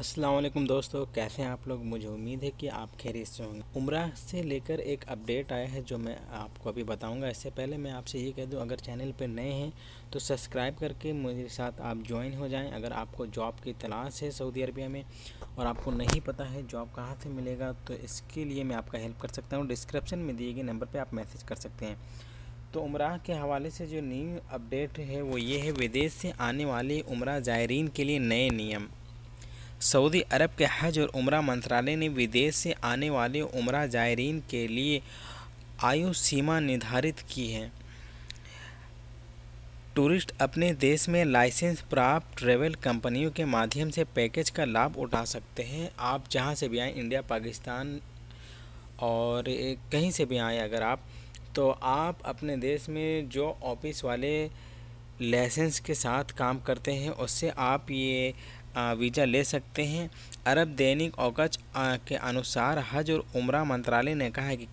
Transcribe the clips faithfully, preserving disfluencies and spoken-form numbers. अस्सलाम वालेकुम दोस्तों, कैसे हैं आप लोग। मुझे उम्मीद है कि आप खैरियत से होंगे। उम्रा से लेकर एक अपडेट आया है जो मैं आपको अभी बताऊंगा। इससे पहले मैं आपसे ये कह दूं, अगर चैनल पर नए हैं तो सब्सक्राइब करके मेरे साथ आप ज्वाइन हो जाएं। अगर आपको जॉब की तलाश है सऊदी अरबिया में और आपको नहीं पता है जॉब कहाँ से मिलेगा, तो इसके लिए मैं आपका हेल्प कर सकता हूँ। डिस्क्रिप्शन में दिए गए नंबर पर आप मैसेज कर सकते हैं। तो उम्रा के हवाले से जो न्यू अपडेट है वो ये है, विदेश से आने वाले उम्रा ज़ायरीन के लिए नए नियम। सऊदी अरब के हज और उम्रा मंत्रालय ने विदेश से आने वाले उम्रा ज़ायरीन के लिए आयु सीमा निर्धारित की है। टूरिस्ट अपने देश में लाइसेंस प्राप्त ट्रैवल कंपनियों के माध्यम से पैकेज का लाभ उठा सकते हैं। आप जहां से भी आएँ, इंडिया, पाकिस्तान और कहीं से भी आएँ, अगर आप तो आप अपने देश में जो ऑफिस वाले लाइसेंस के साथ काम करते हैं उससे आप ये वीज़ा ले सकते हैं। अरब दैनिक अवक के अनुसार हज और उम्रा मंत्रालय ने कहा है कि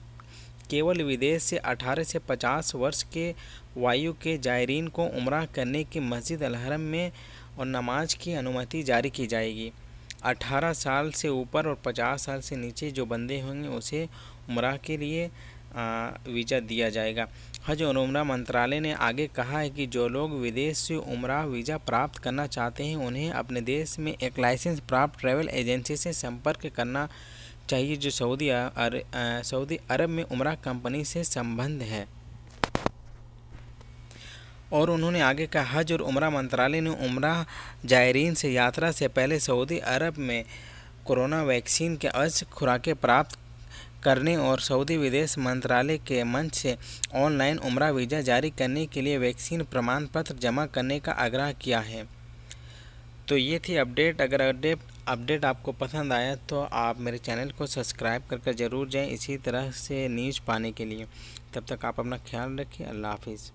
केवल विदेश से अठारह से पचास वर्ष के वायु के जायरीन को उम्रा करने की मस्जिद अल हरम में और नमाज की अनुमति जारी की जाएगी। अठारह साल से ऊपर और पचास साल से नीचे जो बंदे होंगे उसे उम्रा के लिए वीज़ा दिया जाएगा। हज और उम्रा मंत्रालय ने आगे कहा है कि जो लोग विदेश से उम्रा वीज़ा प्राप्त करना चाहते हैं उन्हें अपने देश में एक लाइसेंस प्राप्त ट्रैवल एजेंसी से संपर्क करना चाहिए जो सऊदी अर, सऊदी अरब में उम्रा कंपनी से संबंध है। और उन्होंने आगे कहा, हज और उम्रा मंत्रालय ने उम्रा जायरीन से यात्रा से पहले सऊदी अरब में कोरोना वैक्सीन के अवश्य खुराकें प्राप्त करने और सऊदी विदेश मंत्रालय के मंच से ऑनलाइन उम्रा वीज़ा जारी करने के लिए वैक्सीन प्रमाण पत्र जमा करने का आग्रह किया है। तो ये थी अपडेट। अगर अपडेट अपडेट आपको पसंद आया तो आप मेरे चैनल को सब्सक्राइब करके ज़रूर जाएं इसी तरह से न्यूज़ पाने के लिए। तब तक आप अपना ख्याल रखिए। अल्लाह हाफिज़।